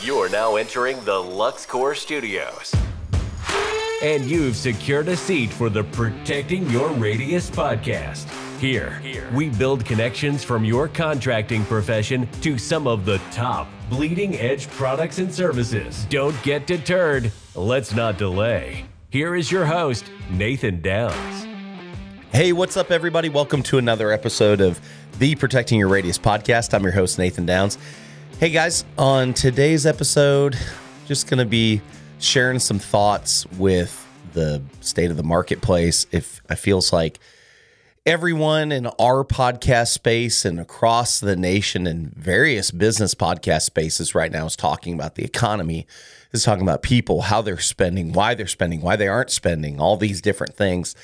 You are now entering the LuxCore Studios. And you've secured a seat for the Protecting Your Radius podcast. Here, we build connections from your contracting profession to some of the top bleeding edge products and services. Don't get deterred. Let's not delay. Here is your host, Nathan Downs. Hey, what's up, everybody? Welcome to another episode of the Protecting Your Radius podcast. I'm your host, Nathan Downs. Hey, guys, on today's episode, just going to be sharing some thoughts with the state of the marketplace. If I feels like everyone in our podcast space and across the nation and various business podcast spaces right now is talking about the economy, is talking about people, how they're spending, why they aren't spending, all these different things.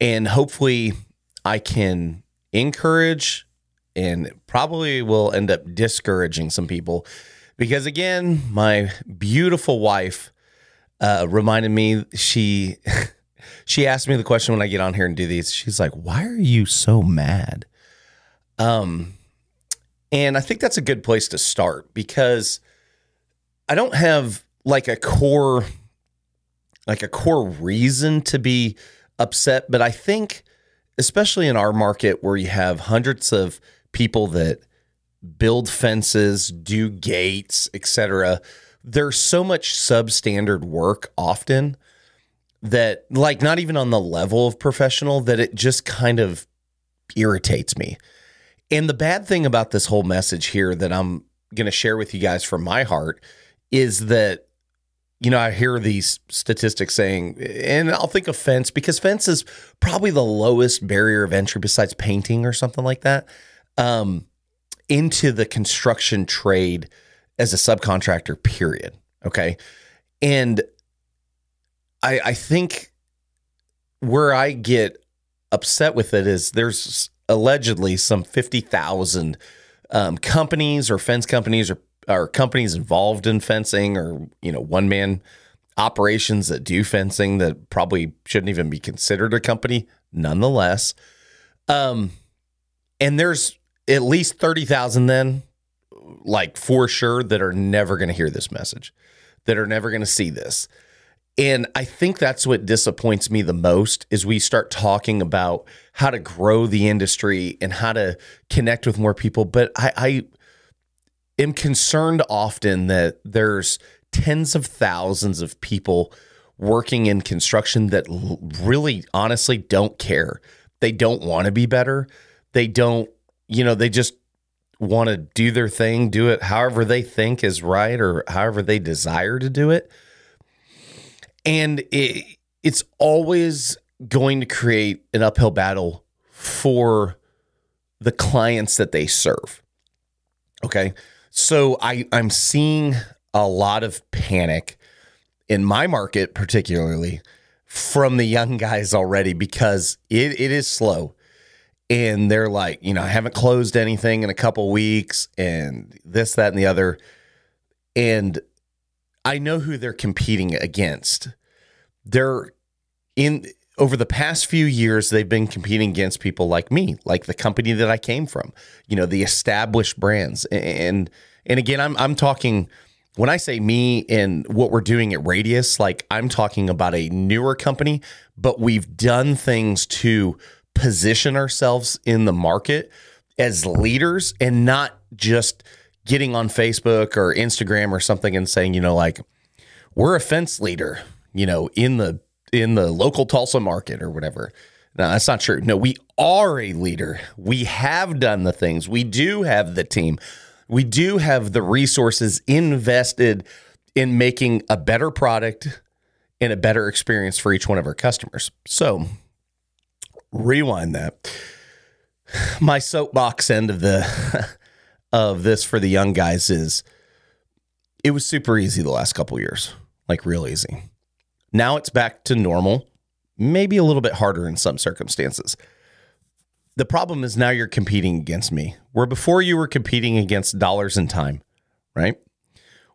And hopefully I can encourage and probably will end up discouraging some people because, again, my beautiful wife reminded me she asked me the question when I get on here and do these. She's like, why are you so mad? And I think that's a good place to start because I don't have like a core reason to be upset. But I think, especially in our market where you have hundreds of people that build fences, do gates, etc., there's so much substandard work often that, like, not even on the level of professional, that it just kind of irritates me. And the bad thing about this whole message here that I'm going to share with you guys from my heart is that, you know, I hear these statistics saying, and I'll think of fence because fence is probably the lowest barrier of entry besides painting or something like that, into the construction trade as a subcontractor, period. Okay. And I think where I get upset with it is there's allegedly some 50,000 companies or fence companies or companies involved in fencing or, you know, one-man operations that do fencing that probably shouldn't even be considered a company nonetheless. And there's at least 30,000 then, like, for sure, that are never going to hear this message, that are never going to see this. And I think that's what disappoints me the most is we start talking about how to grow the industry and how to connect with more people. But I am concerned often that there's tens of thousands of people working in construction that really honestly don't care. They don't want to be better. They don't, you know, they just want to do their thing, do it however they think is right or however they desire to do it. And it's always going to create an uphill battle for the clients that they serve. Okay. So I'm seeing a lot of panic in my market, particularly from the young guys already, because it is slow. And they're like, you know, I haven't closed anything in a couple weeks and this, that, and the other. And I know who they're competing against. Over the past few years, they've been competing against people like me, like the company that I came from, you know, the established brands. And again, I'm talking, when I say me and what we're doing at Radius, like, I'm talking about a newer company, but we've done things to position ourselves in the market as leaders and not just getting on Facebook or Instagram or something and saying, you know, like, we're a fence leader, you know, in the local Tulsa market or whatever. No, that's not true. No, we are a leader. We have done the things. We do have the team. We do have the resources invested in making a better product and a better experience for each one of our customers. So rewind that. My soapbox end of the of this for the young guys is it was super easy the last couple of years, like real easy. Now it's back to normal, maybe a little bit harder in some circumstances. The problem is now you're competing against me, where before you were competing against dollars and time, right?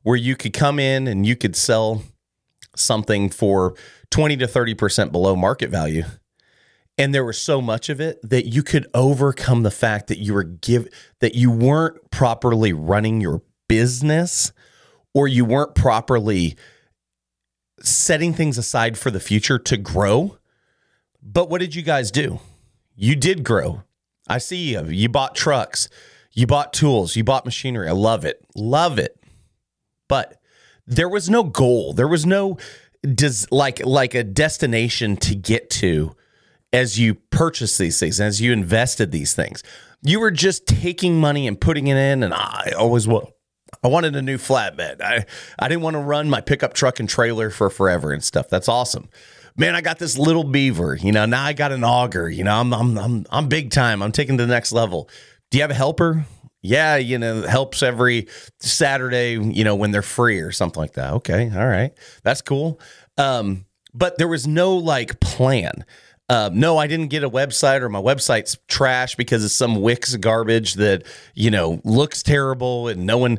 Where you could come in and you could sell something for 20 to 30% below market value. And there was so much of it that you could overcome the fact that you weren't properly running your business or you weren't properly setting things aside for the future to grow. But what did you guys do? You did grow. I see you. You bought trucks. You bought tools. You bought machinery. I love it. Love it. But there was no goal. There was no like a destination to get to as you purchased these things, as you invested these things. You were just taking money and putting it in, and I always will. I wanted a new flatbed. I didn't want to run my pickup truck and trailer for forever and stuff. That's awesome. Man, I got this little beaver, you know, now I got an auger, you know, I'm big time. I'm taking to the next level. Do you have a helper? Yeah, you know, helps every Saturday, you know, when they're free or something like that. Okay. All right. That's cool. But there was no like plan. No, I didn't get a website, or my website's trash because it's some Wix garbage that, you know, looks terrible and no one,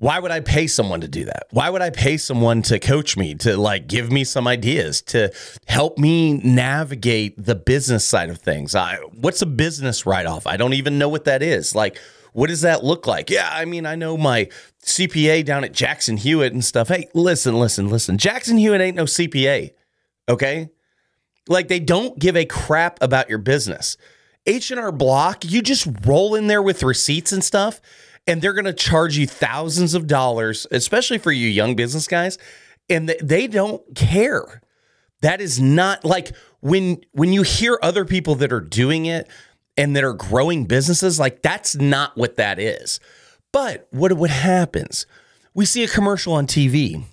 why would I pay someone to do that? Why would I pay someone to coach me, to like give me some ideas, to help me navigate the business side of things? What's a business write-off? I don't even know what that is. Like, what does that look like? Yeah, I mean, I know my CPA down at Jackson Hewitt and stuff. Hey, listen. Jackson Hewitt ain't no CPA, okay? Like, they don't give a crap about your business. H&R Block, you just roll in there with receipts and stuff, and they're going to charge you thousands of dollars, especially for you young business guys, and they don't care. That is not, like, when you hear other people that are doing it, and that are growing businesses, like, that's not what that is. But what happens? We see a commercial on TV.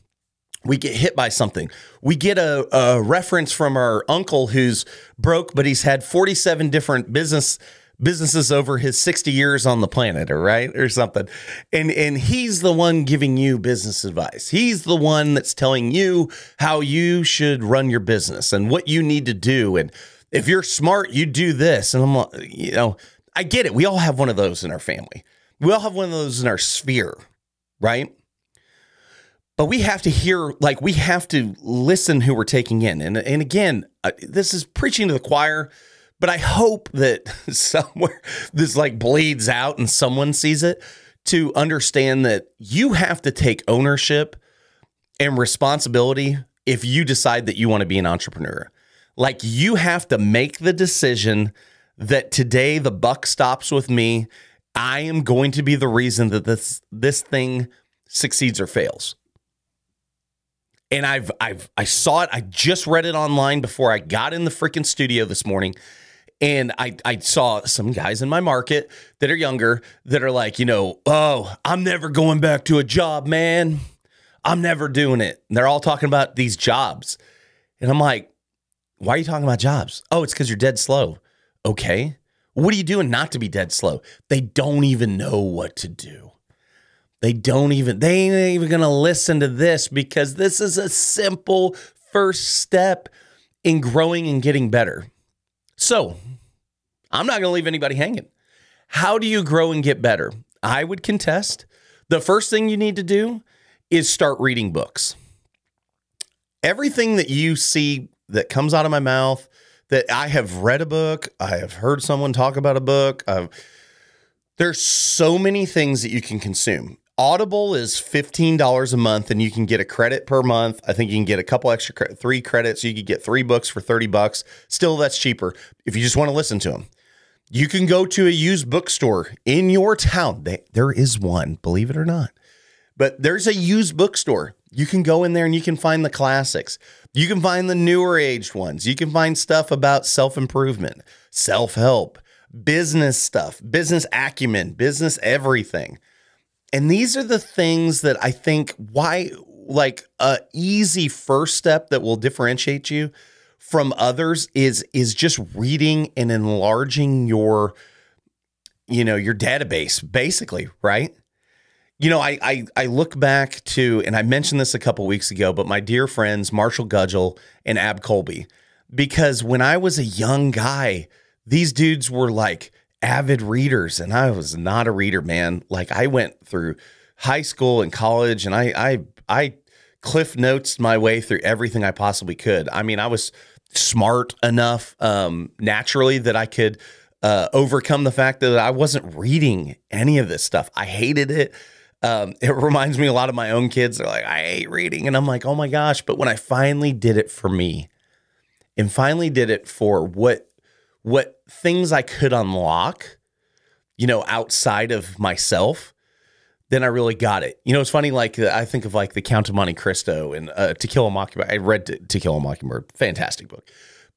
We get hit by something. We get a reference from our uncle who's broke, but he's had 47 different businesses over his 60 years on the planet, or right, or something. And he's the one giving you business advice. He's the one that's telling you how you should run your business and what you need to do, and if you're smart, you do this. And I'm like, you know, I get it. We all have one of those in our family. We all have one of those in our sphere, right? But we have to hear, like, we have to listen who we're taking in. And again, this is preaching to the choir, but I hope that somewhere this like bleeds out and someone sees it, to understand that you have to take ownership and responsibility if you decide that you want to be an entrepreneur. Like, you have to make the decision that today the buck stops with me. I am going to be the reason that this thing succeeds or fails. And I saw it. I just read it online before I got in the freaking studio this morning. And I saw some guys in my market that are younger that are like, you know, oh, I'm never going back to a job, man. I'm never doing it. And they're all talking about these jobs. And I'm like, why are you talking about jobs? Oh, it's because you're dead slow. Okay. What are you doing not to be dead slow? They don't even know what to do. They ain't even going to listen to this, because this is a simple first step in growing and getting better. So I'm not going to leave anybody hanging. How do you grow and get better? I would contest the first thing you need to do is start reading books. Everything that you see that comes out of my mouth, that I have read a book, I have heard someone talk about a book. There's so many things that you can consume. Audible is $15 a month, and you can get a credit per month. I think you can get a couple extra, 3 credits. You could get 3 books for 30 bucks. Still, that's cheaper if you just want to listen to them. You can go to a used bookstore in your town. There is one, believe it or not. But there's a used bookstore. You can go in there and you can find the classics. You can find the newer aged ones. You can find stuff about self-improvement, self-help, business stuff, business acumen, business everything. And these are the things that I think, why, like, an easy first step that will differentiate you from others is just reading and enlarging your, you know, your database, basically, right? You know, I look back to, and I mentioned this a couple weeks ago, but my dear friends, Marshall Gudgel and Ab Colby, because when I was a young guy, these dudes were like avid readers, and I was not a reader, man. Like, I went through high school and college, and I cliff notes my way through everything I possibly could. I mean, I was smart enough naturally that I could overcome the fact that I wasn't reading any of this stuff. I hated it. It reminds me a lot of my own kids. They're like, I hate reading. And I'm like, oh my gosh. But when I finally did it for me and finally did it for what things I could unlock, you know, outside of myself, then I really got it. You know, it's funny, like I think of like The Count of Monte Cristo and To Kill a Mockingbird. I read To Kill a Mockingbird, fantastic book.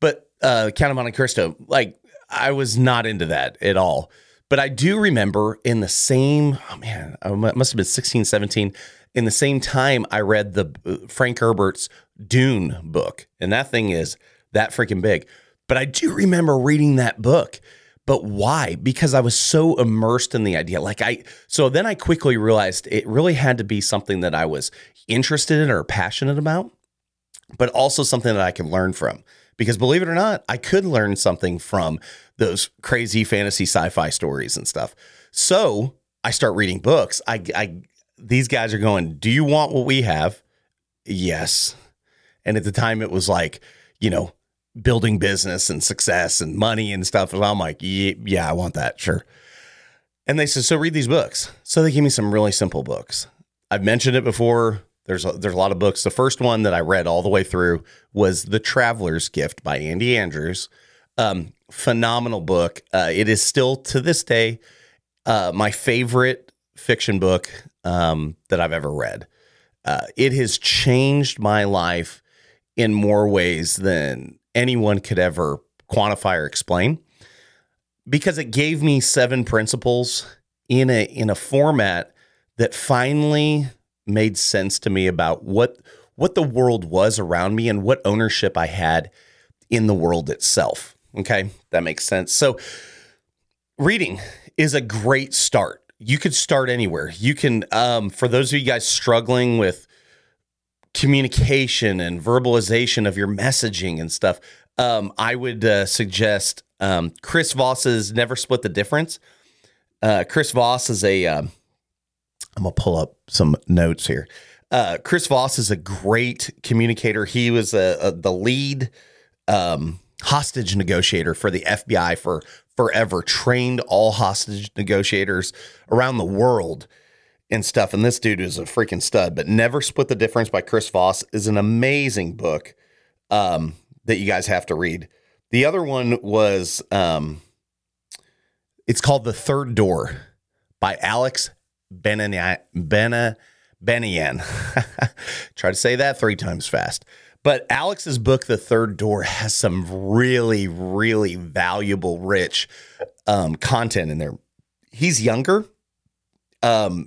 But Count of Monte Cristo, like I was not into that at all. But I do remember in the same, oh man, I must have been 16, 17. In the same time, I read the Frank Herbert's Dune book. And that thing is that freaking big. But I do remember reading that book. But why? Because I was so immersed in the idea. Like so then I quickly realized it really had to be something that I was interested in or passionate about, but also something that I could learn from. Because believe it or not, I could learn something from those crazy fantasy sci-fi stories and stuff. So I start reading books. These guys are going, do you want what we have? Yes. And at the time it was like, you know, building business and success and money and stuff. And I'm like, yeah, I want that. Sure. And they said, so read these books. So they gave me some really simple books. I've mentioned it before. There's a lot of books. The first one that I read all the way through was The Traveler's Gift by Andy Andrews. Phenomenal book. It is still to this day, my favorite fiction book, that I've ever read. It has changed my life in more ways than anyone could ever quantify or explain, because it gave me 7 principles in a format that finally made sense to me about what the world was around me and what ownership I had in the world itself. Okay, that makes sense. So reading is a great start. You could start anywhere. You can, for those of you guys struggling with communication and verbalization of your messaging and stuff, I would suggest Chris Voss's Never Split the Difference. Chris Voss is a, I'm going to pull up some notes here. Chris Voss is a great communicator. He was the lead hostage negotiator for the FBI for forever, trained all hostage negotiators around the world and stuff. And this dude is a freaking stud. But Never Split the Difference by Chris Voss is an amazing book that you guys have to read. The other one was, it's called The Third Door by Alex Benian. Try to say that 3 times fast. But Alex's book, The Third Door, has some really, really valuable, rich content in there. He's younger. That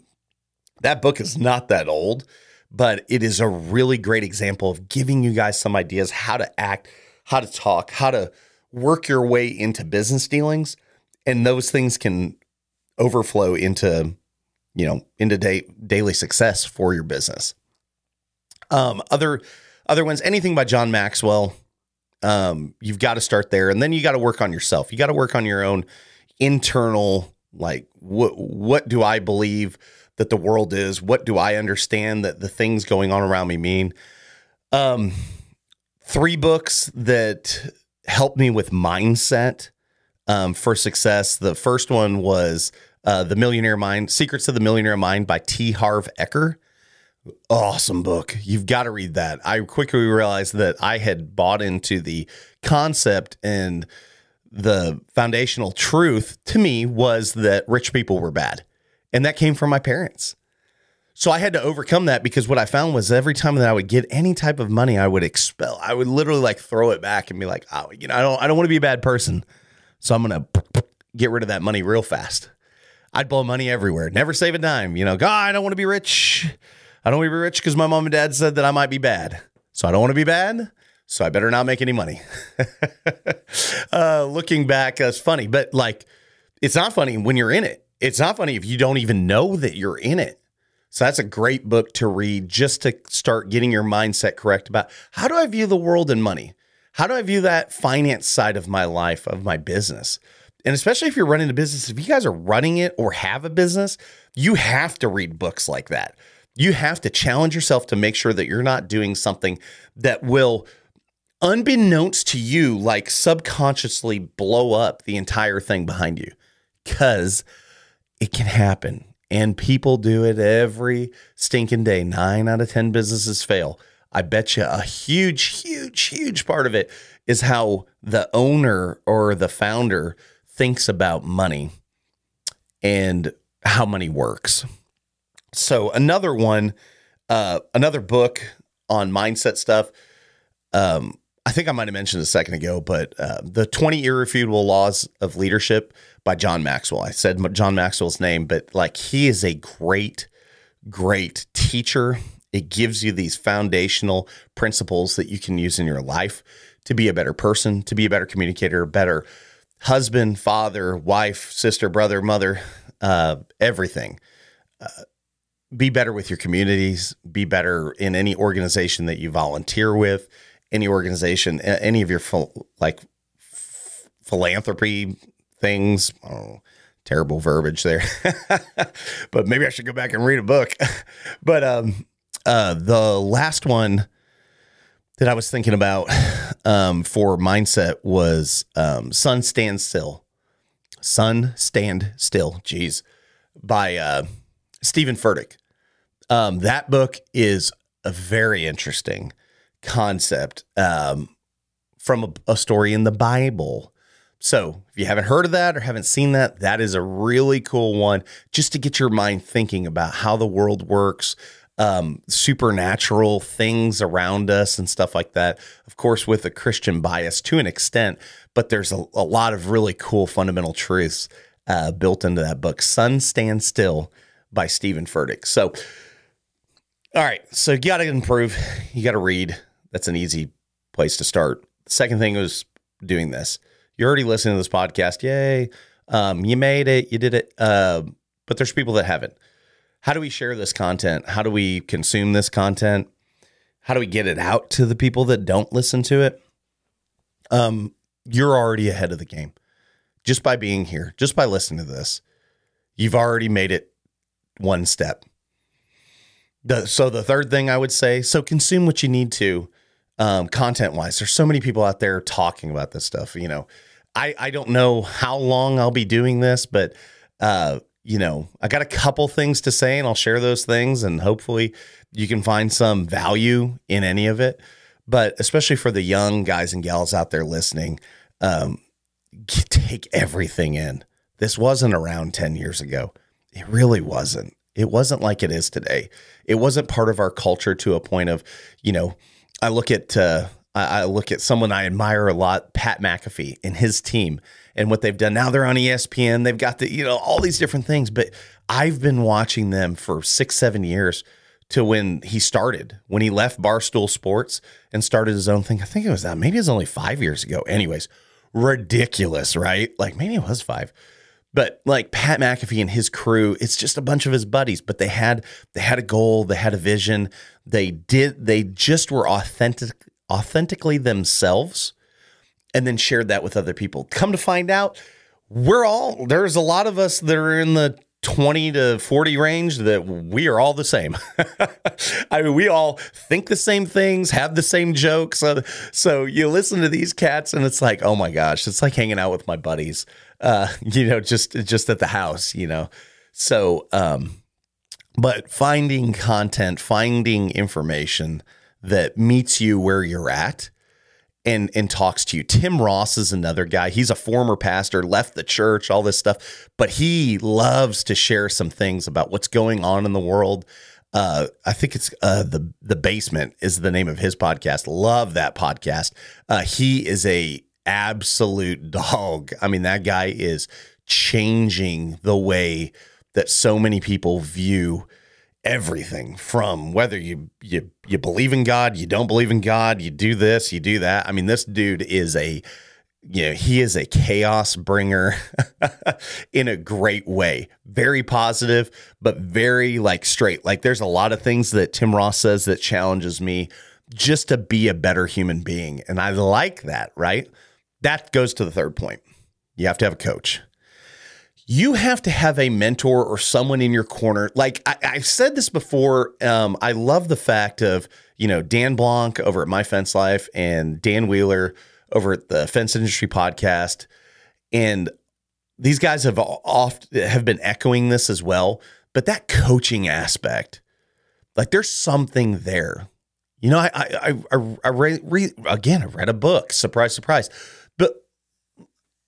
book is not that old, but it is a really great example of giving you guys some ideas how to act, how to talk, how to work your way into business dealings. And those things can overflow into, you know, into daily success for your business. Other ones, anything by John Maxwell, you've got to start there. And then you got to work on yourself. You got to work on your own internal, like, what do I believe that the world is? What do I understand that the things going on around me mean? 3 books that helped me with mindset for success. The first one was The Millionaire Mind, Secrets of the Millionaire Mind by T. Harv Eker. Awesome book. You've got to read that. I quickly realized that I had bought into the concept, and the foundational truth to me was that rich people were bad. And that came from my parents. So I had to overcome that, because what I found was every time that I would get any type of money, I would expel. I would literally like throw it back and be like, oh, you know, I don't want to be a bad person. So I'm going to get rid of that money real fast. I'd blow money everywhere. Never save a dime. You know, God, I don't want to be rich. I don't want to be rich because my mom and dad said that I might be bad. So I don't want to be bad. So I better not make any money. Looking back, that's funny. But like, it's not funny when you're in it. It's not funny if you don't even know that you're in it. So that's a great book to read, just to start getting your mindset correct about, how do I view the world and money? How do I view that finance side of my life, of my business? And especially if you're running a business, if you guys are running it or have a business, you have to read books like that. You have to challenge yourself to make sure that you're not doing something that will, unbeknownst to you, like subconsciously blow up the entire thing behind you, because it can happen. And people do it every stinking day. 9 out of 10 businesses fail. I bet you a huge, huge, huge part of it is how the owner or the founder thinks about money and how money works. So another one, another book on mindset stuff. I think I might've mentioned a second ago, but The 20 Irrefutable Laws of Leadership by John Maxwell. I said John Maxwell's name, but like he is a great, great teacher. It gives you these foundational principles that you can use in your life to be a better person, to be a better communicator, better husband, father, wife, sister, brother, mother, everything. Be better with your communities, be better in any organization that you volunteer with, any organization, any of your philanthropy things. Oh, terrible verbiage there, but maybe I should go back and read a book. But, the last one that I was thinking about, for mindset was, Sun Stand Still. Sun Stand Still, geez, by, Stephen Furtick. That book is a very interesting concept, from a story in the Bible. So if you haven't heard of that or haven't seen that, that is a really cool one just to get your mind thinking about how the world works, supernatural things around us and stuff like that. Of course, with a Christian bias to an extent, but there's a lot of really cool fundamental truths built into that book, Sun Stand Still by Stephen Furtick. So, all right, so you got to improve. You got to read. That's an easy place to start. The second thing was doing this. You're already listening to this podcast. Yay. You made it. You did it. But there's people that haven't. How do we share this content? How do we consume this content? How do we get it out to the people that don't listen to it? You're already ahead of the game. Just by being here, just by listening to this, you've already made it one step. So the third thing I would say, so consume what you need to content-wise. There's so many people out there talking about this stuff. You know, I don't know how long I'll be doing this, but you know, I got a couple things to say and I'll share those things and hopefully you can find some value in any of it. But especially for the young guys and gals out there listening, take everything in. This wasn't around 10 years ago. It really wasn't. It wasn't like it is today. It wasn't part of our culture to a point of, you know, I look at someone I admire a lot, Pat McAfee and his team and what they've done. Now they're on ESPN. They've got the, you know, all these different things, but I've been watching them for 6, 7 years to when he started, when he left Barstool Sports and started his own thing. I think it was that, maybe it was only 5 years ago. Anyways, ridiculous, right? Like maybe it was 5, but like Pat McAfee and his crew, it's just a bunch of his buddies, but they had a goal. They had a vision. They just were authentically themselves and then shared that with other people. Come to find out, there's a lot of us that are in the 20 to 40 range that we are all the same. I mean, we all think the same things, have the same jokes. So you listen to these cats and it's like, oh my gosh, it's like hanging out with my buddies, you know, just at the house, you know? So, but finding content, finding information that meets you where you're at and talks to you. Tim Ross is another guy. He's a former pastor, left the church, all this stuff, but he loves to share some things about what's going on in the world. I think it's The Basement is the name of his podcast. Love that podcast. He is a absolute dog. I mean, that guy is changing the way that so many people view everything, from whether you believe in God, you don't believe in God, you do this, you do that. I mean, this dude is he is a chaos bringer in a great way. Very positive, but very like straight. Like there's a lot of things that Tim Ross says that challenges me just to be a better human being. And I like that, right? That goes to the third point. You have to have a coach. You have to have a mentor or someone in your corner. Like I've said this before. I love the fact of, you know, Dan Blanc over at My Fence Life and Dan Wheeler over at the Fence Industry Podcast. And these guys have been echoing this as well, But that coaching aspect, like there's something there. You know, I read a book, surprise, surprise. But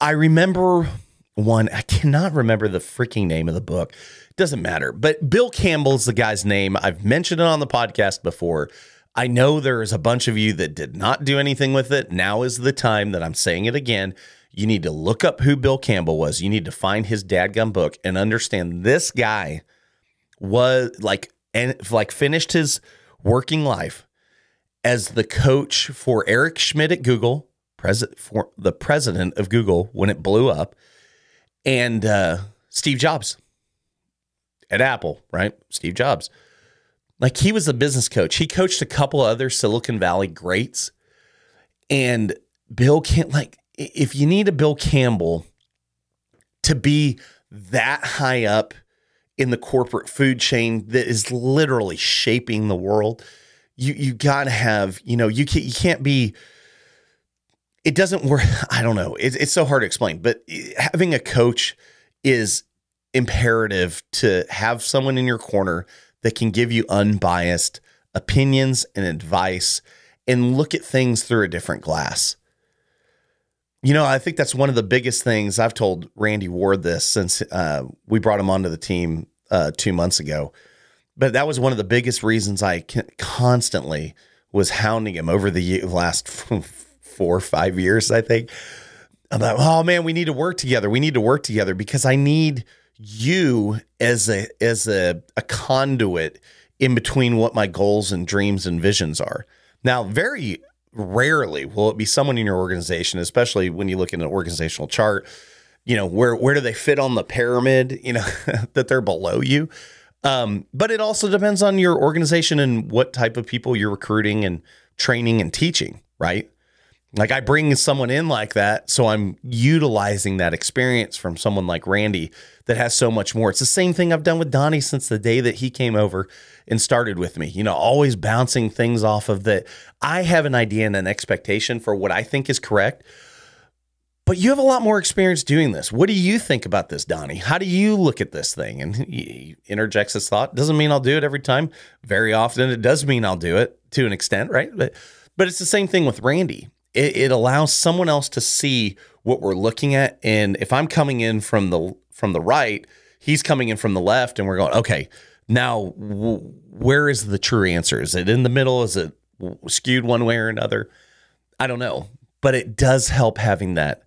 I remember one, I cannot remember the freaking name of the book. It doesn't matter. But Bill Campbell's the guy's name. I've mentioned it on the podcast before. I know there's a bunch of you that did not do anything with it. Now is the time that I'm saying it again. You need to look up who Bill Campbell was. You need to find his dadgum book and understand this guy was like finished his working life as the coach for Eric Schmidt at Google, the president of Google when it blew up, and Steve Jobs at Apple, right? Steve Jobs. Like he was a business coach. He coached a couple other Silicon Valley greats. And Bill Campbell, like if you need a Bill Campbell to be that high up in the corporate food chain that is literally shaping the world, you gotta have, you know, you can't be, it doesn't work. I don't know. It's so hard to explain, but having a coach is imperative to have someone in your corner that can give you unbiased opinions and advice and look at things through a different glass. You know, I think that's one of the biggest things. I've told Randy Ward this since we brought him onto the team 2 months ago. But that was one of the biggest reasons I constantly was hounding him over the last 4 or 5 years, I think. I'm like, oh, man, we need to work together. We need to work together because I need you as a conduit in between what my goals and dreams and visions are. Now, very rarely will it be someone in your organization, especially when you look at an organizational chart, you know, where do they fit on the pyramid, you know, that they're below you. But it also depends on your organization and what type of people you're recruiting and training and teaching, right? Like I bring someone in like that, so I'm utilizing that experience from someone like Randy that has so much more. It's the same thing I've done with Donnie since the day that he came over and started with me, you know, always bouncing things off of that. I have an idea and an expectation for what I think is correct, but you have a lot more experience doing this. What do you think about this, Donnie? How do you look at this thing? And he interjects his thought. Doesn't mean I'll do it every time. Very often it does mean I'll do it to an extent, right? But it's the same thing with Randy. It allows someone else to see what we're looking at. And if I'm coming in from the right, he's coming in from the left, and we're going, okay, now where is the true answer? Is it in the middle? Is it skewed one way or another? I don't know, but it does help having that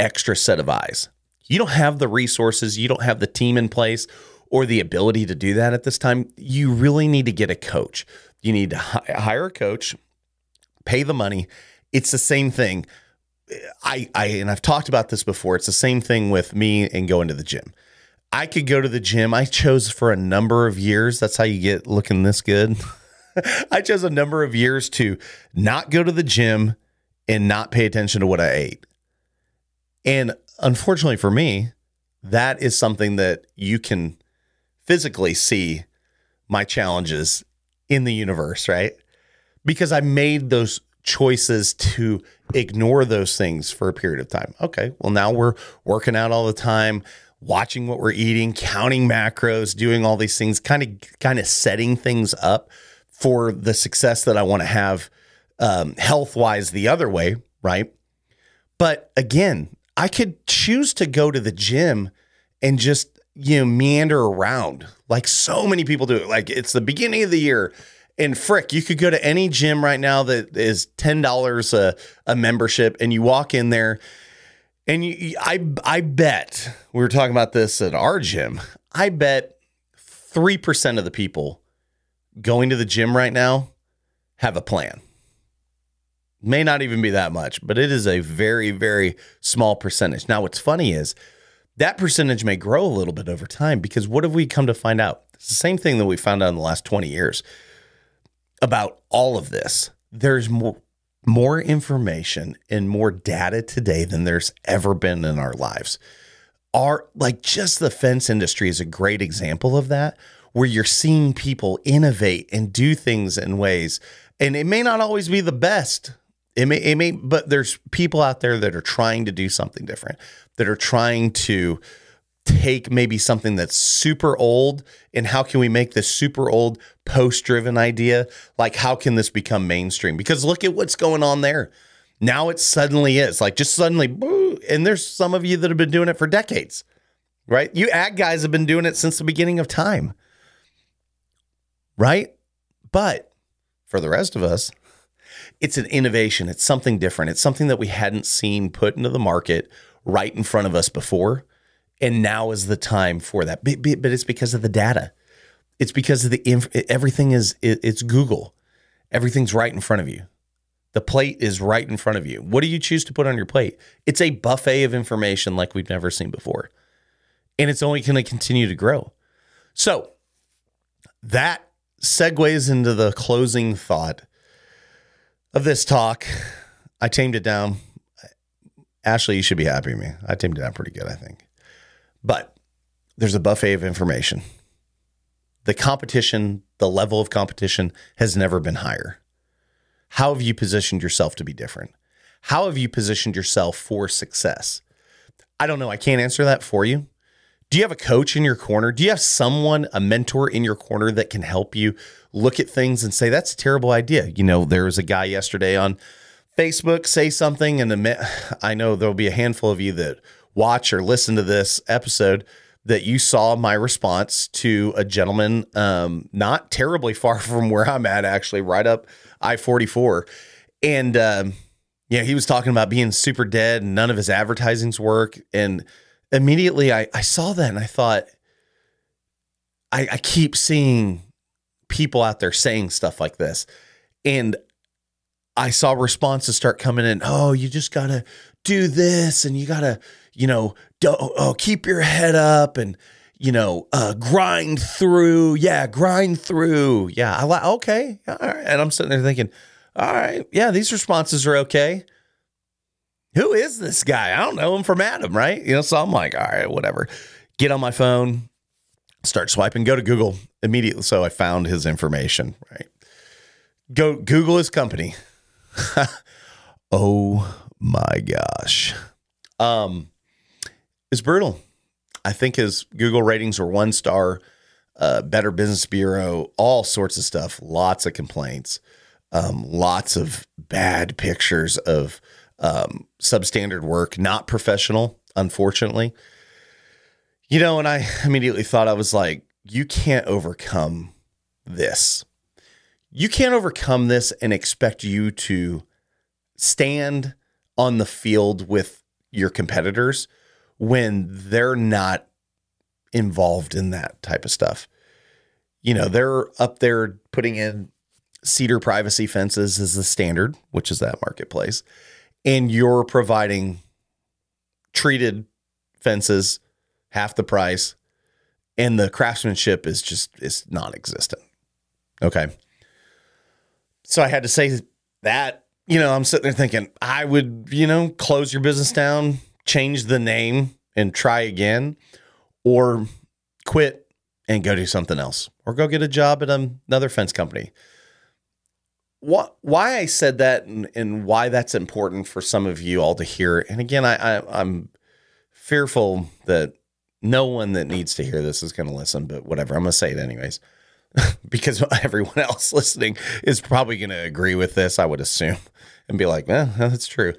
extra set of eyes. You don't have the resources. You don't have the team in place or the ability to do that at this time. You really need to get a coach. You need to hire a coach, pay the money. It's the same thing. And I've talked about this before. It's the same thing with me and going to the gym. I could go to the gym. I chose for a number of years. That's how you get looking this good. I chose a number of years to not go to the gym and not pay attention to what I ate. And unfortunately for me, that is something that you can physically see my challenges in the universe, right? Because I made those choices to ignore those things for a period of time. Okay, well, now we're working out all the time, watching what we're eating, counting macros, doing all these things, kind of setting things up for the success that I want to have health-wise the other way, right? But again, I could choose to go to the gym and just, you know, meander around like so many people do. Like it's the beginning of the year. And frick, you could go to any gym right now that is $10 a membership, and you walk in there, and I bet, we were talking about this at our gym, I bet 3% of the people going to the gym right now have a plan. May not even be that much, but it is a very, very small percentage. Now, what's funny is that percentage may grow a little bit over time, because what have we come to find out? It's the same thing that we found out in the last 20 years. About all of this, there's more information and more data today than there's ever been in our lives. Like just the fence industry is a great example of that, where you're seeing people innovate and do things in ways, and it may not always be the best. It may, but there's people out there that are trying to do something different, that are trying to take maybe something that's super old and how can we make this super old post-driven idea? Like, how can this become mainstream? Because look at what's going on there. Now it suddenly is like just suddenly, boo, and there's some of you that have been doing it for decades, right? You ad guys have been doing it since the beginning of time, right? But for the rest of us, it's an innovation. It's something different. It's something that we hadn't seen put into the market right in front of us before. And now is the time for that. But it's because of the data. It's because of the, everything is, it's Google. Everything's right in front of you. The plate is right in front of you. What do you choose to put on your plate? It's a buffet of information like we've never seen before. And it's only going to continue to grow. So that segues into the closing thought of this talk. I tamed it down. Ashley, you should be happy with me. I tamed it down pretty good, I think. But there's a buffet of information. The competition, the level of competition has never been higher. How have you positioned yourself to be different? How have you positioned yourself for success? I don't know. I can't answer that for you. Do you have a coach in your corner? Do you have someone, a mentor in your corner that can help you look at things and say, that's a terrible idea? You know, there was a guy yesterday on Facebook say something, and I know there'll be a handful of you that watch or listen to this episode that you saw my response to a gentleman not terribly far from where I'm at, actually, right up I-44. And, yeah, he was talking about being super dead and none of his advertisings work. And immediately I saw that and I thought, I keep seeing people out there saying stuff like this. And I saw responses start coming in. Oh, you just got to do this and you got to, you know, keep your head up and, you know, grind through. Yeah. Grind through. Yeah. I like, okay. All right. And I'm sitting there thinking, all right, yeah, these responses are okay. Who is this guy? I don't know him from Adam. Right. You know, so I'm like, all right, whatever, get on my phone, start swiping, go to Google immediately. So I found his information, right? Go Google his company. Oh my gosh. It's brutal. I think his Google ratings were 1 star, Better Business Bureau, all sorts of stuff. Lots of complaints, lots of bad pictures of substandard work, not professional, unfortunately. You know, and I immediately thought, I was like, you can't overcome this. You can't overcome this and expect you to stand on the field with your competitors when they're not involved in that type of stuff. You know, they're up there putting in cedar privacy fences as the standard, which is that marketplace. And you're providing treated fences, half the price. And the craftsmanship is just, it's non-existent. Okay. So I had to say that, you know, I'm sitting there thinking I would, you know, close your business down, change the name and try again, or quit and go do something else, or go get a job at another fence company. Why I said that and why that's important for some of you all to hear. And again, I'm fearful that no one that needs to hear this is going to listen, but whatever, I'm going to say it anyways, because everyone else listening is probably going to agree with this, I would assume, and be like, eh, that's true.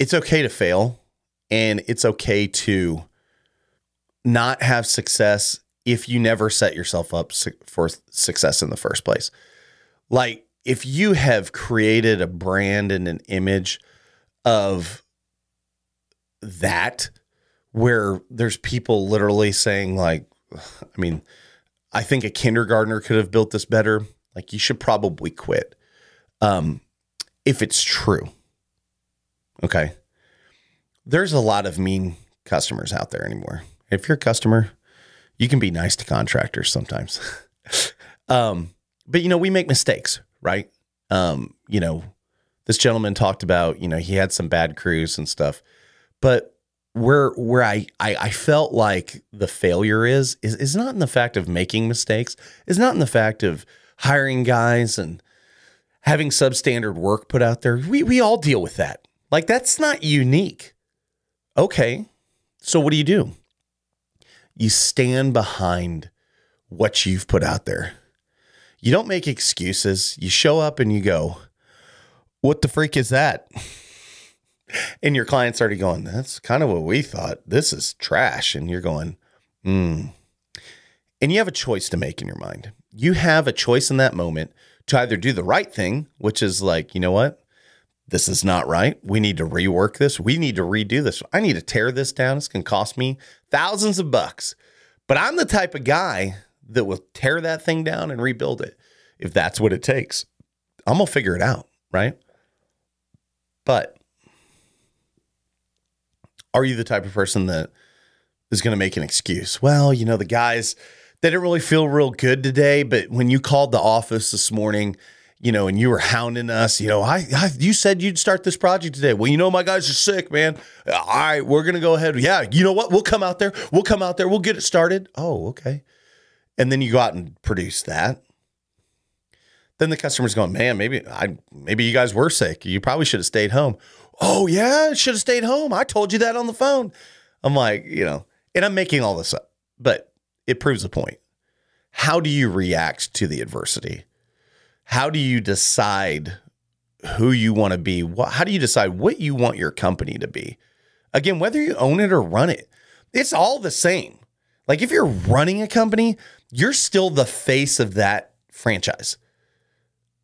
It's okay to fail, and it's okay to not have success if you never set yourself up for success in the first place. Like, if you have created a brand and an image of that, where there's people literally saying like, I mean, I think a kindergartner could have built this better. Like, you should probably quit. If it's true. Okay. There's a lot of mean customers out there anymore. If you're a customer, you can be nice to contractors sometimes. But, you know, we make mistakes, right? You know, this gentleman talked about, you know, he had some bad crews and stuff, but where I felt like the failure is not in the fact of making mistakes. It's not in the fact of hiring guys and having substandard work put out there. We all deal with that. Like, that's not unique. Okay, so what do? You stand behind what you've put out there. You don't make excuses. You show up and you go, what the freak is that? And your client's already going, that's kind of what we thought. This is trash. And you're going, And you have a choice to make in your mind. You have a choice in that moment to either do the right thing, which is like, you know what? This is not right. We need to rework this. We need to redo this. I need to tear this down. This can cost me thousands of bucks. But I'm the type of guy that will tear that thing down and rebuild it. If that's what it takes, I'm going to figure it out, right? But are you the type of person that is going to make an excuse? Well, you know, the guys, they didn't really feel real good today, but when you called the office this morning, you know, and you were hounding us, you know, you said you'd start this project today. Well, you know, my guys are sick, man. All right, we're going to go ahead. Yeah, you know what? We'll come out there. We'll come out there. We'll get it started. Oh, okay. And then you go out and produce that. Then the customer's going, man, maybe you guys were sick. You probably should have stayed home. Oh, yeah, should have stayed home. I told you that on the phone. I'm like, you know, and I'm making all this up, but it proves the point. How do you react to the adversity? How do you decide who you want to be? How do you decide what you want your company to be? Again, whether you own it or run it, it's all the same. Like, if you're running a company, you're still the face of that franchise.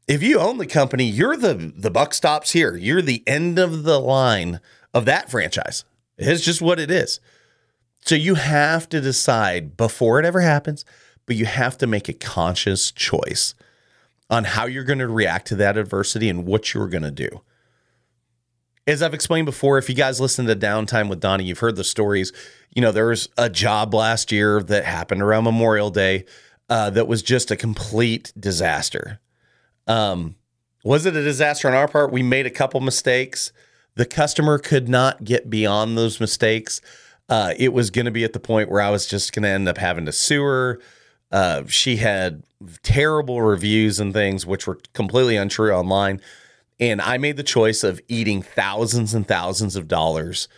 If you own the company, you're the buck stops here. You're the end of the line of that franchise. It's just what it is. So you have to decide before it ever happens, but you have to make a conscious choice on how you're going to react to that adversity and what you're going to do. As I've explained before, if you guys listen to Downtime with Donnie, you've heard the stories. You know, there was a job last year that happened around Memorial Day that was just a complete disaster. Was it a disaster on our part? We made a couple mistakes. The customer could not get beyond those mistakes. It was going to be at the point where I was just going to end up having to sue her. She had terrible reviews and things, which were completely untrue online. And I made the choice of eating thousands and thousands of dollars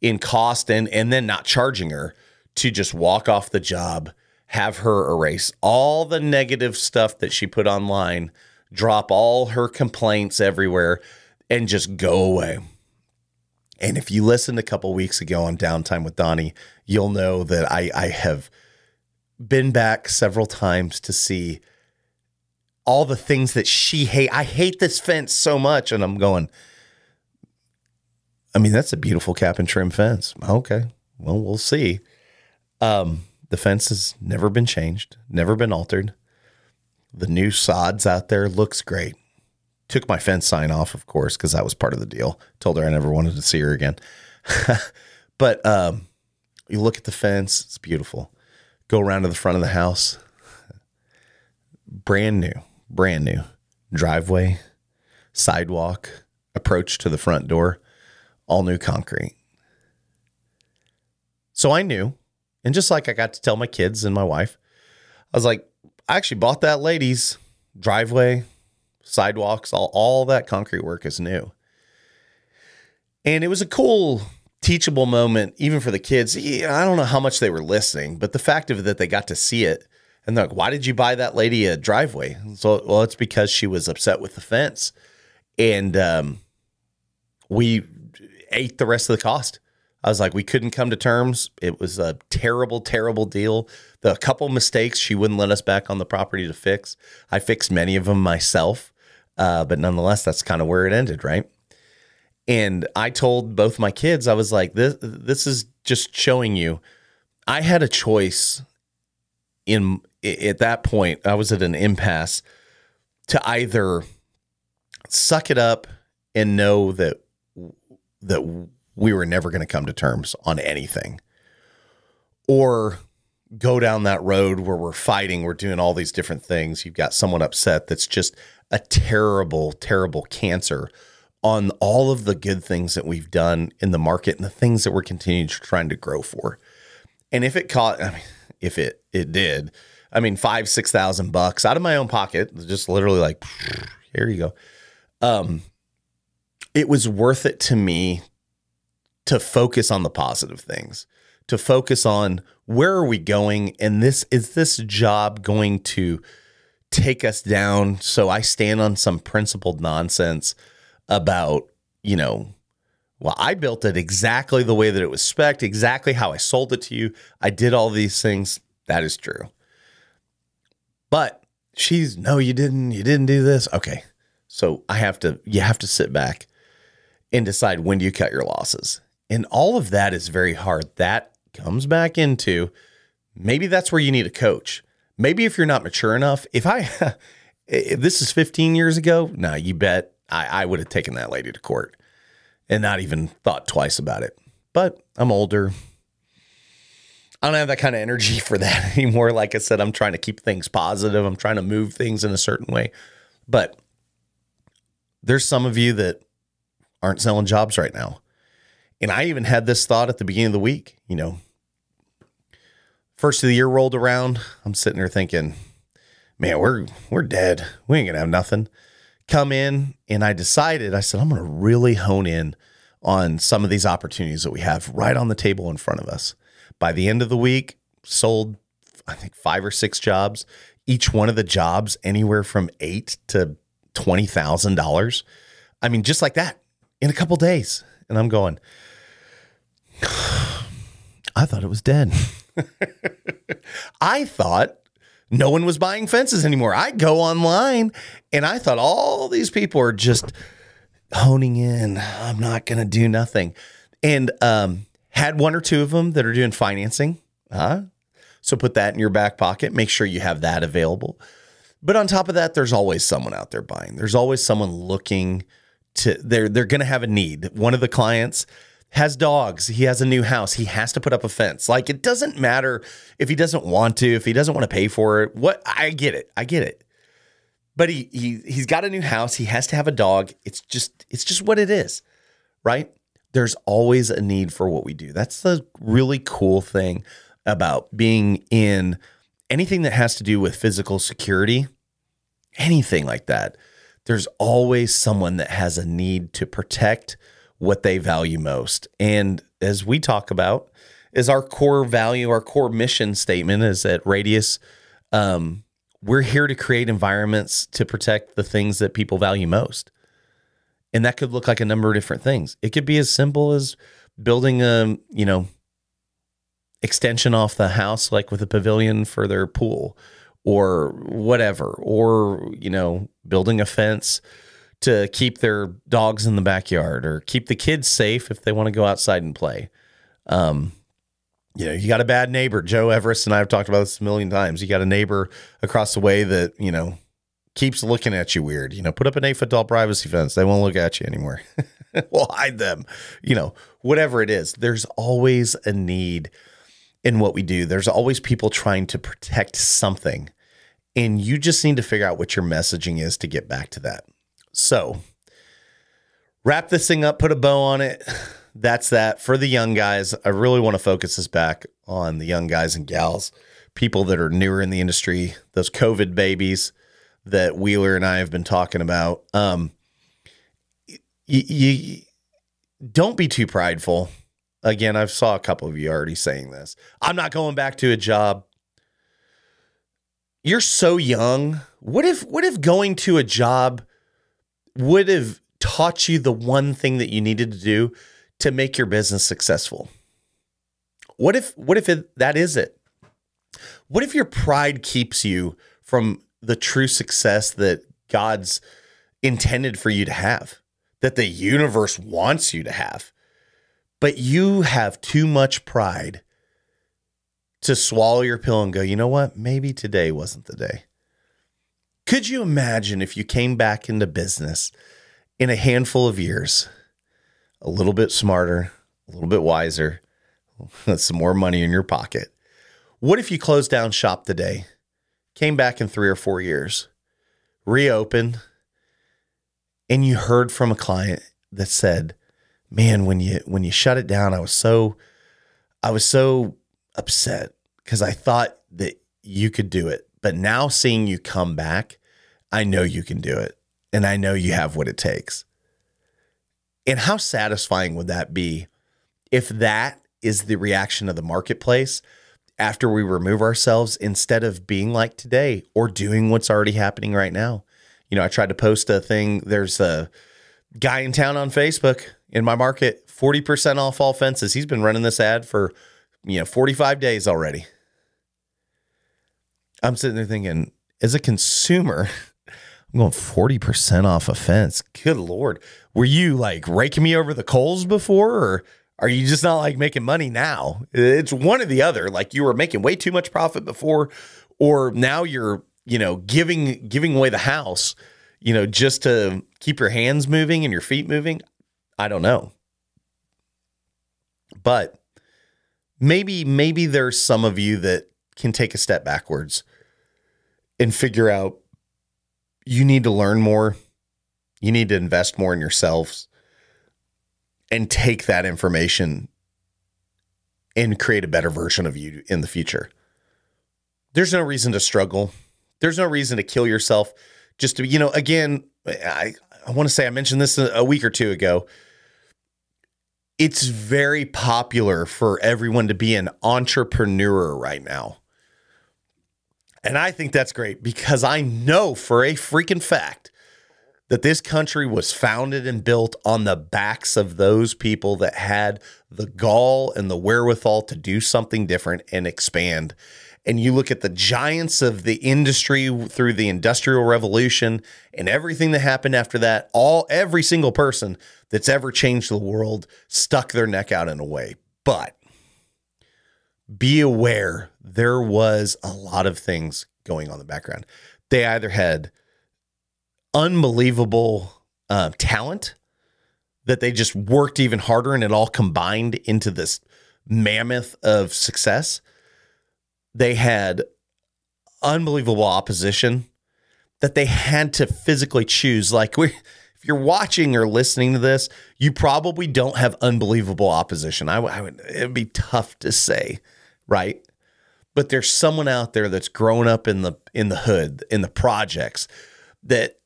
in cost and then not charging her, to just walk off the job, have her erase all the negative stuff that she put online, drop all her complaints everywhere, and just go away. And if you listened a couple weeks ago on Downtime with Donnie, you'll know that I have been back several times to see all the things that she hates. I hate this fence so much. And I'm going, I mean, that's a beautiful cap and trim fence. Okay, well, we'll see. The fence has never been changed, never been altered. The new sods out there looks great. Took my fence sign off, of course, because that was part of the deal. Told her I never wanted to see her again. But you look at the fence, it's beautiful. Go around to the front of the house. Brand new driveway, sidewalk, approach to the front door, all new concrete. So I knew, and just like I got to tell my kids and my wife, I was like, I actually bought that lady's driveway, sidewalks, all that concrete work is new. And it was a cool, teachable moment, even for the kids. I don't know how much they were listening, but the fact of it that they got to see it, and they're like, why did you buy that lady a driveway? So, well, it's because she was upset with the fence. And we ate the rest of the cost. I was like, we couldn't come to terms. It was a terrible, terrible deal. A couple mistakes she wouldn't let us back on the property to fix. I fixed many of them myself. But nonetheless, that's kind of where it ended, right? And I told both my kids, I was like, this is just showing you, I had a choice at that point. I was at an impasse to either suck it up and know that we were never going to come to terms on anything, or go down that road where we're fighting, we're doing all these different things. You've got someone upset that's just a terrible, terrible cancer on all of the good things that we've done in the market and the things that we're continuing to trying to grow for. And if it caught, I mean, if it did, I mean, $5,000-$6,000 out of my own pocket, just literally like, here you go. It was worth it to me to focus on the positive things, to focus on where are we going? And is this job going to take us down? So I stand on some principled nonsense about, you know, well, I built it exactly the way that it was spec'd, exactly how I sold it to you. I did all these things. That is true. But she's, no, you didn't do this. Okay. So you have to sit back and decide, when do you cut your losses? And all of that is very hard. That comes back into, maybe that's where you need a coach. Maybe if you're not mature enough, if this is 15 years ago, no, you bet I would have taken that lady to court and not even thought twice about it. But I'm older. I don't have that kind of energy for that anymore. Like I said, I'm trying to keep things positive. I'm trying to move things in a certain way. But there's some of you that aren't selling jobs right now. And I even had this thought at the beginning of the week. You know, first of the year rolled around. I'm sitting there thinking, man, we're dead. We ain't gonna have nothing. Come in, and I decided, I said, I'm gonna really hone in on some of these opportunities that we have right on the table in front of us. By the end of the week, sold, I think, 5 or 6 jobs. Each one of the jobs anywhere from $8,000 to $20,000. I mean, just like that, in a couple days. And I'm going, I thought it was dead. I thought no one was buying fences anymore. I go online, and I thought all these people are just honing in. I'm not going to do nothing. And had 1 or 2 of them that are doing financing. So put that in your back pocket. Make sure you have that available. But on top of that, there's always someone out there buying. There's always someone looking to, they're going to have a need. One of the clients has dogs. He has a new house. He has to put up a fence. Like, it doesn't matter if he doesn't want to, if he doesn't want to pay for it. What, I get it. I get it. But he's got a new house. He has to have a dog. It's just what it is, right? There's always a need for what we do. That's the really cool thing about being in anything that has to do with physical security, anything like that. There's always someone that has a need to protect what they value most. And as we talk about, is our core value, our core mission statement is at Radius, we're here to create environments to protect the things that people value most. And that could look like a number of different things. It could be as simple as building a, you know, extension off the house, like with a pavilion for their pool or whatever, or, you know, building a fence to keep their dogs in the backyard or keep the kids safe if they want to go outside and play. You know, you got a bad neighbor. Joe Everest and I have talked about this a million times. You got a neighbor across the way that, you know, keeps looking at you weird. You know, put up an 8-foot tall privacy fence. They won't look at you anymore. We'll hide them. You know, whatever it is, there's always a need in what we do. There's always people trying to protect something. And you just need to figure out what your messaging is to get back to that. So wrap this thing up, put a bow on it. That's that for the young guys. I really want to focus this back on the young guys and gals, people that are newer in the industry, those COVID babies that Wheeler and I have been talking about. You don't be too prideful. Again, I've saw a couple of you already saying this. I'm not going back to a job. You're so young. What if going to a job would have taught you the one thing that you needed to do to make your business successful? What if that is it? What if your pride keeps you from the true success that God's intended for you to have, that the universe wants you to have, but you have too much pride to swallow your pill and go, you know what? Maybe today wasn't the day. Could you imagine if you came back into business in a handful of years, a little bit smarter, a little bit wiser, some more money in your pocket? What if you closed down shop today, came back in 3 or 4 years, reopened, and you heard from a client that said, man, when you shut it down, I was so upset because I thought that you could do it. But now seeing you come back, I know you can do it. And I know you have what it takes. And how satisfying would that be if that is the reaction of the marketplace after we remove ourselves, instead of being like today or doing what's already happening right now? You know, I tried to post a thing. There's a guy in town on Facebook in my market, 40% off all fences. He's been running this ad for, 45 days already. I'm sitting there thinking, as a consumer, I'm going 40% off a fence. Good Lord. Were you like raking me over the coals before, or are you just not like making money now? It's one or the other. Like, you were making way too much profit before, or now you're, giving away the house, just to keep your hands moving and your feet moving. I don't know. But maybe there's some of you that can take a step backwards and figure out you need to learn more. You need to invest more in yourselves and take that information and create a better version of you in the future. There's no reason to struggle. There's no reason to kill yourself just to, again, I want to say, I mentioned this a week or two ago. It's very popular for everyone to be an entrepreneur right now. And I think that's great, because I know for a freaking fact that this country was founded and built on the backs of those people that had the gall and the wherewithal to do something different and expand. And you look at the giants of the industry through the Industrial Revolution and everything that happened after that, every single person that's ever changed the world stuck their neck out in a way. But be aware, there was a lot of things going on in the background. They either had unbelievable talent that they just worked even harder, and it all combined into this mammoth of success. They had unbelievable opposition that they had to physically choose. Like, if you're watching or listening to this, you probably don't have unbelievable opposition. It'd be tough to say, right? But there's someone out there that's grown up in the hood, in the projects, that,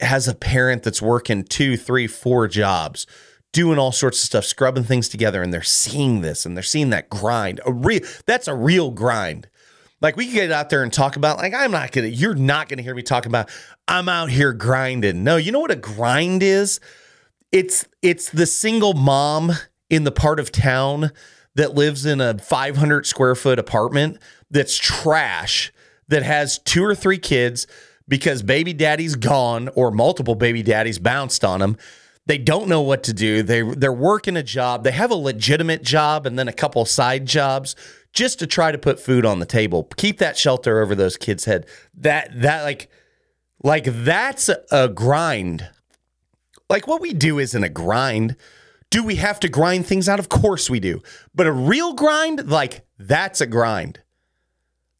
has a parent that's working 2, 3, 4 jobs, doing all sorts of stuff, scrubbing things together, and they're seeing this and they're seeing that grind. That's a real grind. Like, we can get out there and talk about, like, you're not going to hear me talking about, I'm out here grinding. No, you know what a grind is? It's the single mom in the part of town that lives in a 500 square foot apartment that's trash, that has 2 or 3 kids because baby daddy's gone or multiple baby daddies bounced on them. They don't know what to do. They're working a job. They have a legitimate job and then a couple side jobs just to try to put food on the table, keep that shelter over those kids' head. That that's a grind. Like, what we do isn't a grind. Do we have to grind things out? Of course we do. But a real grind, like, that's a grind.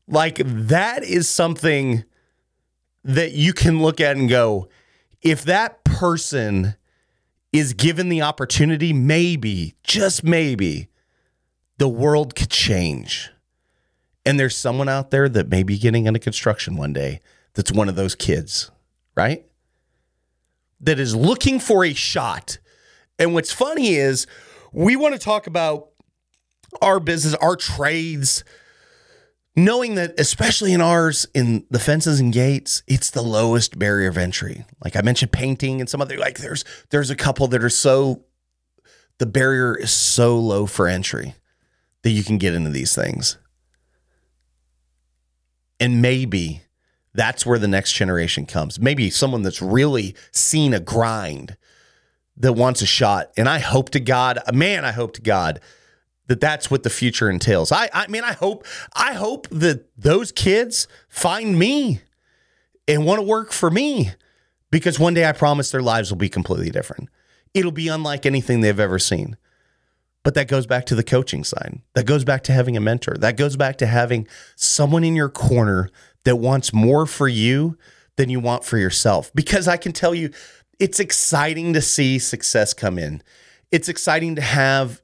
Like, that is something that you can look at and go, if that person is given the opportunity, maybe, just maybe, the world could change. And there's someone out there that may be getting into construction one day that's one of those kids, right? That is looking for a shot. And what's funny is, we want to talk about our business, our trades, knowing that, especially in ours, in the fences and gates, it's the lowest barrier of entry. Like I mentioned, painting and some other, like, there's a couple that are so, the barrier is so low for entry that you can get into these things. And maybe that's where the next generation comes. Maybe someone that's really seen a grind that wants a shot. And I hope to God, man, I hope to God that that's what the future entails. I hope that those kids find me and want to work for me, because one day I promise their lives will be completely different. It'll be unlike anything they've ever seen. But that goes back to the coaching side. That goes back to having a mentor. That goes back to having someone in your corner that wants more for you than you want for yourself. Because I can tell you, it's exciting to see success come in. It's exciting to have,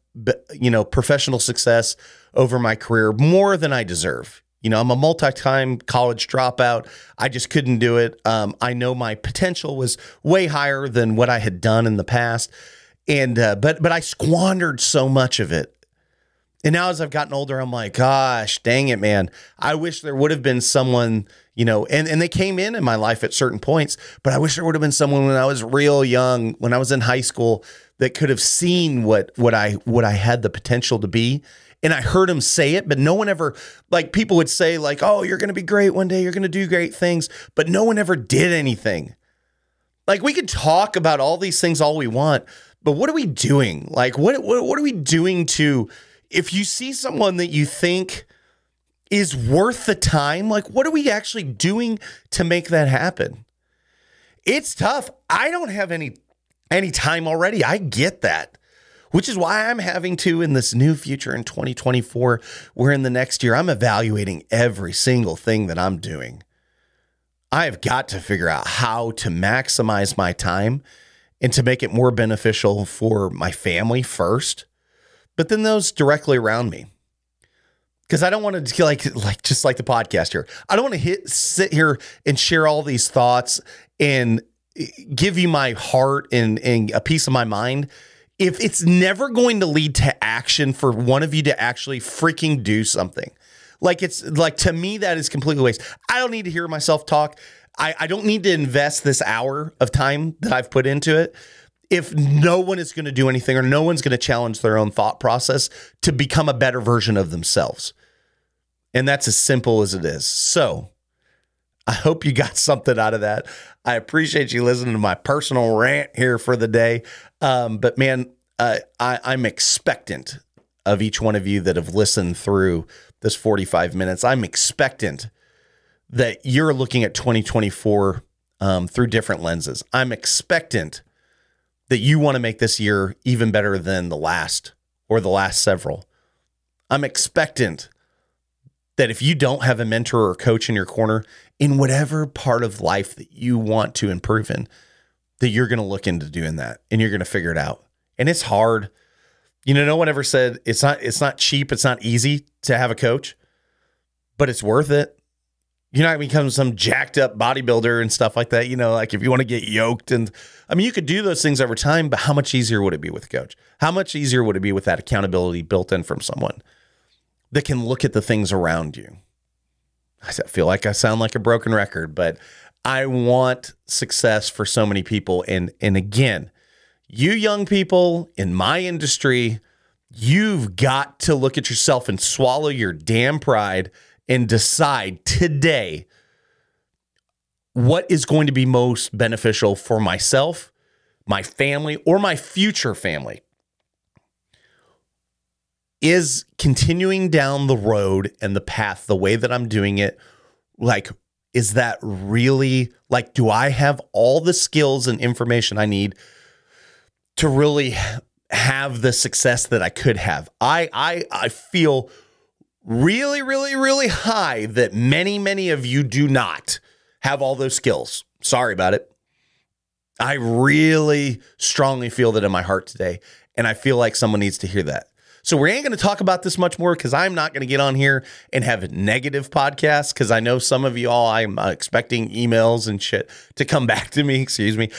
you know, professional success over my career more than I deserve. You know, I'm a multi-time college dropout. I just couldn't do it. I know my potential was way higher than what I had done in the past. And, but I squandered so much of it. And now as I've gotten older, I'm like, gosh, dang it, man. I wish there would have been someone, you know, and they came in my life at certain points, but I wish there would have been someone when I was real young, when I was in high school, that could have seen what I had the potential to be. And I heard him say it, but no one ever, like, people would say like, oh, you're going to be great one day, you're going to do great things, but no one ever did anything. Like, we could talk about all these things all we want, but what are we doing? Like, what are we doing to, if you see someone that you think is worth the time, like, what are we actually doing to make that happen? It's tough. I don't have any time already. I get that. Which is why I'm having to, in this new future in 2024, we're in the next year, I'm evaluating every single thing that I'm doing. I've got to figure out how to maximize my time and to make it more beneficial for my family first, but then those directly around me. Because I don't want to, like just like the podcast here, I don't want to sit here and share all these thoughts and give you my heart and a piece of my mind if it's never going to lead to action for one of you to actually freaking do something. Like, it's like, to me, that is completely waste. I don't need to hear myself talk. I don't need to invest this hour of time that I've put into it if no one is going to do anything or no one's going to challenge their own thought process to become a better version of themselves. And that's as simple as it is. So I hope you got something out of that. I appreciate you listening to my personal rant here for the day. But man, I'm expectant of each one of you that have listened through this 45 minutes. I'm expectant that you're looking at 2024 through different lenses. I'm expectant that you want to make this year even better than the last or the last several. I'm expectant that if you don't have a mentor or coach in your corner, in whatever part of life that you want to improve in, that you're going to look into doing that and you're going to figure it out. And it's hard. You know, no one ever said it's not cheap, it's not easy to have a coach, but it's worth it. You're not going to become some jacked up bodybuilder and stuff like that. You know, like, if you want to get yoked, and I mean, you could do those things over time, but how much easier would it be with a coach? How much easier would it be with that accountability built in from someone that can look at the things around you? I feel like I sound like a broken record, but I want success for so many people. And again, you young people in my industry, you've got to look at yourself and swallow your damn pride and decide today what is going to be most beneficial for myself, my family, or my future family. Is continuing down the road and the path the way that I'm doing it, like, is that really, like, do I have all the skills and information I need to really have the success that I could have? I feel really, really, really high that many, many of you do not have all those skills. Sorry about it. I really strongly feel that in my heart today, and I feel like someone needs to hear that. So we ain't going to talk about this much more, because I'm not going to get on here and have negative podcasts, because I know some of you all, I'm expecting emails and shit to come back to me, excuse me,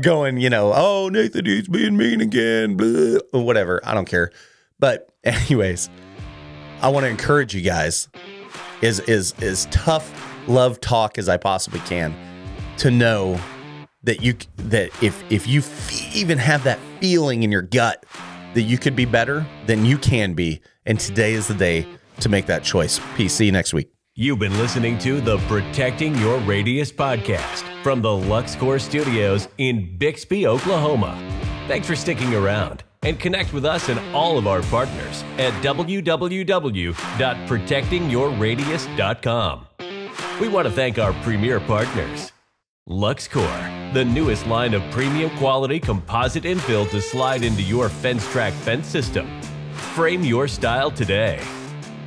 going, you know, oh, Nathan, he's being mean again, blah, whatever. I don't care. But anyways, I want to encourage you guys is tough love talk as I possibly can, to know that if you even have that feeling in your gut that you could be better than you can be. And today is the day to make that choice. Peace. See you next week. You've been listening to the Protecting Your Radius podcast from the LuxCore Studios in Bixby, Oklahoma. Thanks for sticking around, and connect with us and all of our partners at www.protectingyourradius.com. We want to thank our premier partners, LuxCore, the newest line of premium quality composite infill to slide into your FenceTrack fence system. Frame your style today.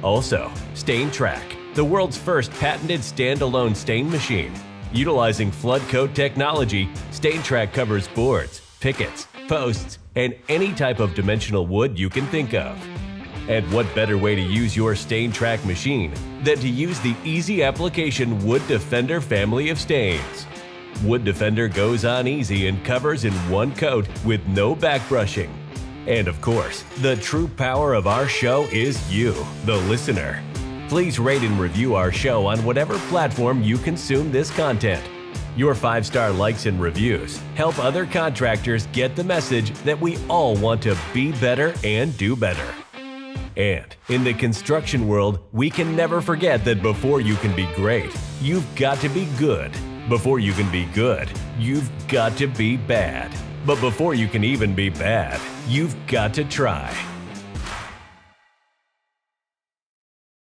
Also, StainTrack, the world's first patented standalone stain machine. Utilizing flood coat technology, StainTrack covers boards, pickets, posts, and any type of dimensional wood you can think of. And what better way to use your StainTrack machine than to use the easy application Wood Defender family of stains. Wood Defender goes on easy and covers in one coat with no back brushing. And of course, the true power of our show is you, the listener. Please rate and review our show on whatever platform you consume this content. Your 5-star likes and reviews help other contractors get the message that we all want to be better and do better. And in the construction world, we can never forget that before you can be great, you've got to be good. Before you can be good, you've got to be bad. But before you can even be bad, you've got to try.